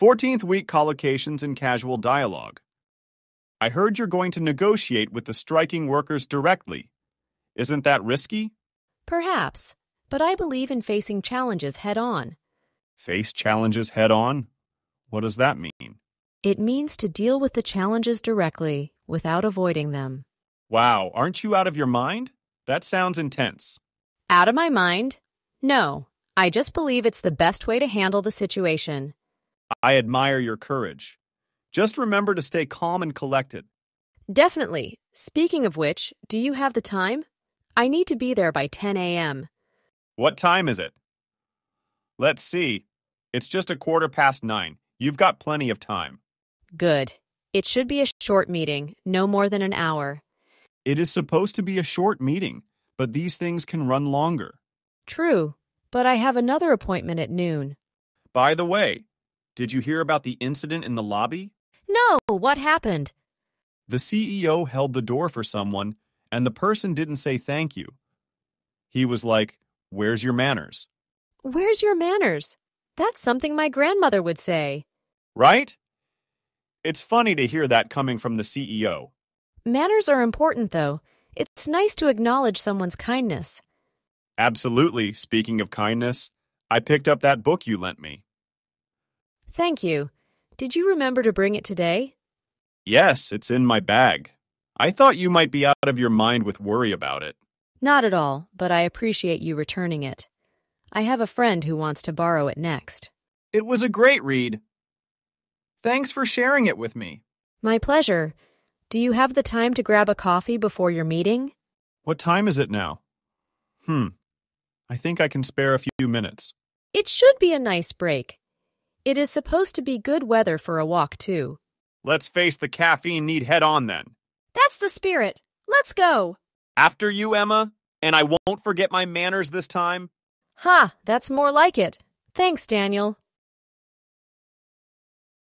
14th week collocations and casual dialogue. I heard you're going to negotiate with the striking workers directly. Isn't that risky? Perhaps, but I believe in facing challenges head-on. Face challenges head-on? What does that mean? It means to deal with the challenges directly, without avoiding them. Wow, aren't you out of your mind? That sounds intense. Out of my mind? No, I just believe it's the best way to handle the situation. I admire your courage. Just remember to stay calm and collected. Definitely. Speaking of which, do you have the time? I need to be there by 10 a.m. What time is it? Let's see. It's just 9:15. You've got plenty of time. Good. It should be a short meeting, no more than an hour. It is supposed to be a short meeting, but these things can run longer. True, but I have another appointment at noon. By the way, did you hear about the incident in the lobby? No, what happened? The CEO held the door for someone, and the person didn't say thank you. He was like, "Where's your manners?" Where's your manners? That's something my grandmother would say. Right? It's funny to hear that coming from the CEO. Manners are important, though. It's nice to acknowledge someone's kindness. Absolutely. Speaking of kindness, I picked up that book you lent me. Thank you. Did you remember to bring it today? Yes, it's in my bag. I thought you might be out of your mind with worry about it. Not at all, but I appreciate you returning it. I have a friend who wants to borrow it next. It was a great read. Thanks for sharing it with me. My pleasure. Do you have the time to grab a coffee before your meeting? What time is it now? I think I can spare a few minutes. It should be a nice break. It is supposed to be good weather for a walk, too. Let's face the caffeine need head-on, then. That's the spirit. Let's go. After you, Emma. And I won't forget my manners this time. Ha, that's more like it. Thanks, Daniel.